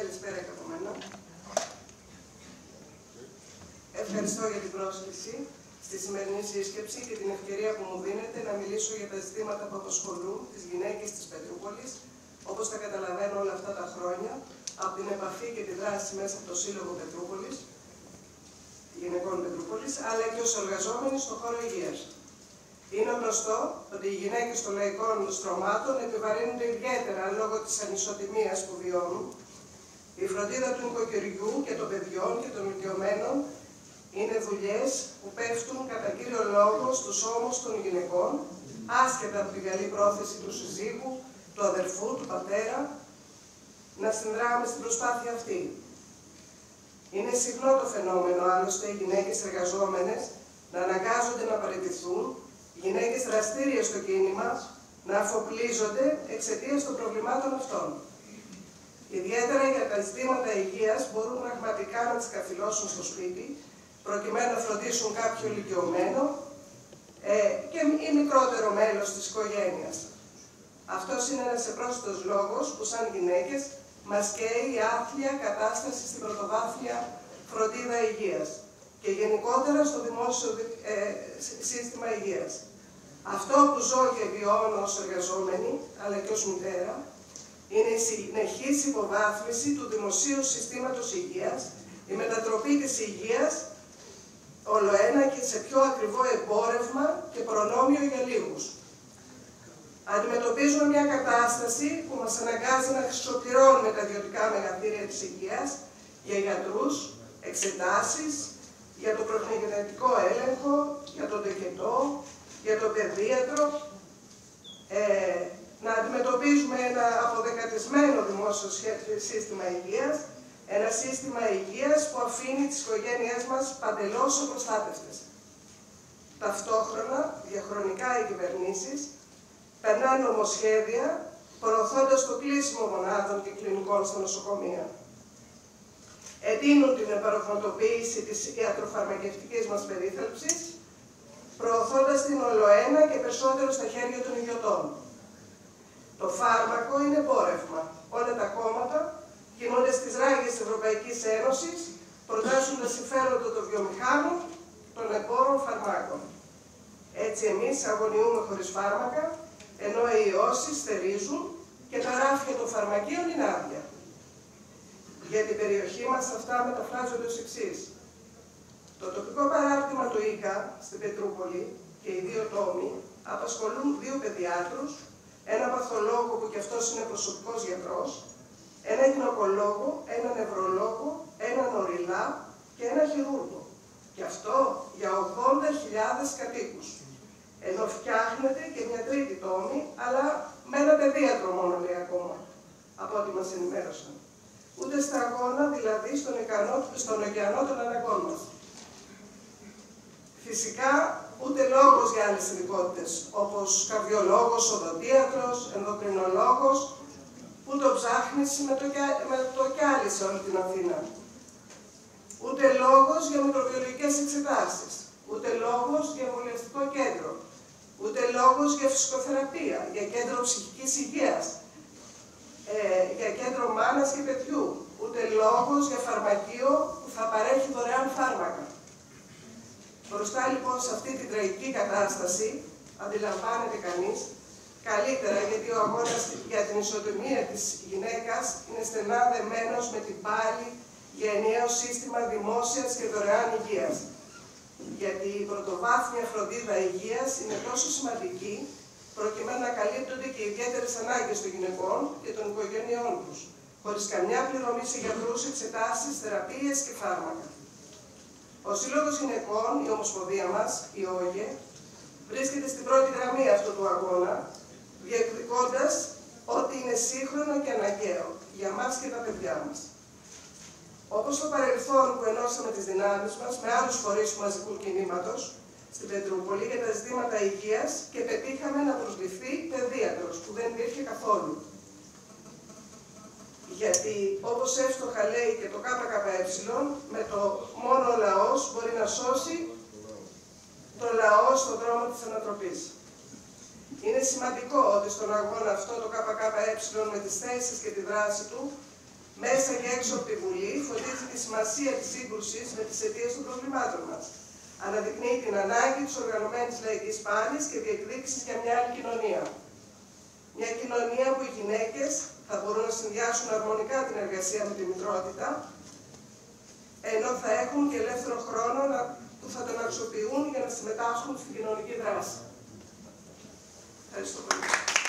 Καλησπέρα και από μένα. Ευχαριστώ για την πρόσκληση στη σημερινή σύσκεψη και την ευκαιρία που μου δίνετε να μιλήσω για τα ζητήματα που απασχολούν τις γυναίκες της Πετρούπολης, όπως τα καταλαβαίνω όλα αυτά τα χρόνια, από την επαφή και τη δράση μέσα από το Σύλλογο Πετρούπολης, Γυναικών Πετρούπολης, αλλά και ως εργαζόμενοι στον χώρο υγείας. Είναι γνωστό ότι οι γυναίκες των λαϊκών στρωμάτων επιβαρύνονται ιδιαίτερα λόγω της ανισοτιμίας που βιώνουν. Η φροντίδα του νοικοκυριού και των παιδιών και των ηλικιωμένων είναι δουλειές που πέφτουν κατά κύριο λόγο στους ώμους των γυναικών, άσχετα από την καλή πρόθεση του συζύγου, του αδερφού, του πατέρα, να συνδράμει στην προσπάθεια αυτή. Είναι συχνό το φαινόμενο, άλλωστε, οι γυναίκες εργαζόμενες να αναγκάζονται να παραιτηθούν, γυναίκες δραστήριες στο κίνημα να αφοπλίζονται εξαιτίας των προβλημάτων αυτών. Ιδιαίτερα για τα ζητήματα υγείας μπορούν πραγματικά να τις καθυλώσουν στο σπίτι, προκειμένου να φροντίσουν κάποιο ηλικιωμένο και ή μικρότερο μέλος της οικογένειας. Αυτός είναι ένας επρόσθετος λόγος που σαν γυναίκες μας καίει η άθλια κατάσταση στην πρωτοβάθμια φροντίδα υγείας και γενικότερα στο δημόσιο σύστημα υγείας. Αυτό που ζω και βιώνω ως εργαζόμενη, αλλά και ως μητέρα, είναι η συνεχής υποβάθμιση του δημοσίου συστήματος υγείας, η μετατροπή της υγείας όλο ένα και σε πιο ακριβό εμπόρευμα και προνόμιο για λίγους. Αντιμετωπίζουμε μια κατάσταση που μας αναγκάζει να χρυσοπληρώνουμε τα ιδιωτικά μεγαθύρια της υγείας για γιατρούς, εξετάσεις, για το προχνητικό έλεγχο, για τον τεκετό, για τον παιδίατρο. Να αντιμετωπίζουμε ένα αποδεκατισμένο δημόσιο σύστημα υγείας, ένα σύστημα υγείας που αφήνει τις οικογένειές μας παντελώς απροστάτευτες. Ταυτόχρονα, διαχρονικά οι κυβερνήσεις περνάνε νομοσχέδια προωθώντας το κλείσιμο μονάδων και κλινικών στα νοσοκομεία. Εντείνουν την επαρογνωτοποίηση της ιατροφαρμακευτικής μας περίθαλψης, προωθώντας την ολοένα και περισσότερο στα χέρια των ιδιωτών. Το φάρμακο είναι πόρευμα. Όλα τα κόμματα κινούνται στις ράγες της Ευρωπαϊκής Ένωσης, προτάσσουν τα συμφέροντα των βιομηχάνων, των εμπόρων φαρμάκων. Έτσι εμείς αγωνιούμε χωρίς φάρμακα, ενώ οι ιώσεις στερίζουν και τα ράφια των φαρμακείων είναι άδεια. Για την περιοχή μας αυτά μεταφράζονται ως εξής. Το τοπικό παράρτημα του ΙΚΑ στην Πετρούπολη και οι δύο τόμοι απασχολούν δύο παιδιάτρους, ένα παθολόγο που κι αυτός είναι προσωπικός γιατρός, ένα γυναικολόγο, ένα νευρολόγο, έναν οριλά και ένα χειρούργο. Και αυτό για 80.000 κατοίκους. Ενώ φτιάχνεται και μια τρίτη τόμη, αλλά με ένα παιδίατρο μόνο λέει ακόμα, από ό,τι μας ενημέρωσαν. Ούτε σταγόνα, δηλαδή στον ωκεανό των αναγκών μας. Φυσικά, ούτε λόγος για άλλες ειδικότητες, όπως καρδιολόγος, οδοντίατρος, ενδοκρινολόγος, που το ψάχνεις με το κι άλλη σε όλη την Αθήνα. Ούτε λόγος για μικροβιολογικές εξετάσεις, ούτε λόγος για εμβολιαστικό κέντρο, ούτε λόγος για φυσικοθεραπεία, για κέντρο ψυχικής υγείας, για κέντρο μάνας και παιδιού, ούτε λόγος για φαρμακείο που θα παρέχει δωρεάν φάρμακα. Μπροστά λοιπόν σε αυτή την τραγική κατάσταση, αντιλαμβάνεται κανείς καλύτερα, γιατί ο αγώνας για την ισοτιμία της γυναίκας είναι στενά δεμένος με την πάλη για ενιαίο σύστημα δημόσιας και δωρεάν υγείας. Γιατί η πρωτοβάθμια φροντίδα υγείας είναι τόσο σημαντική, προκειμένου να καλύπτονται και οι ιδιαίτερες ανάγκες των γυναικών και των οικογένειών τους, χωρίς καμιά πληρωμή σε γιατρούς, εξετάσεις, θεραπείες και φάρμακα. Ο Σύλλογος Γυναικών, η Ομοσπονδία μας, η ΟΓΕ, βρίσκεται στην πρώτη γραμμή αυτού του αγώνα, διεκδικώντας ό,τι είναι σύγχρονο και αναγκαίο για μας και τα παιδιά μας. Όπως στο παρελθόν που ενώσαμε τις δυνάμεις μας με άλλους φορείς του μαζικού κινήματος στην Πετρούπολη για τα ζητήματα υγείας και πετύχαμε να προσληφθεί παιδίατρος που δεν υπήρχε καθόλου. Γιατί, όπως εύστοχα λέει και το ΚΚΕ, με το μόνο ο λαός μπορεί να σώσει το λαό στον δρόμο της ανατροπής. Είναι σημαντικό ότι στον αγώνα αυτό το ΚΚΕ με τις θέσεις και τη δράση του μέσα και έξω από τη Βουλή, φωτίζει τη σημασία της σύγκρουσης με τις αιτίες των προβλημάτων μας. Αναδεικνύει την ανάγκη της οργανωμένης λαϊκής πάλης και διεκδίκησης για μια άλλη κοινωνία. Μια κοινωνία που οι γυναίκες θα μπορούν να συνδυάσουν αρμονικά την εργασία με τη μητρότητα, ενώ θα έχουν και ελεύθερο χρόνο που θα τον αξιοποιούν για να συμμετάσχουν στην κοινωνική δράση. Ευχαριστώ πολύ.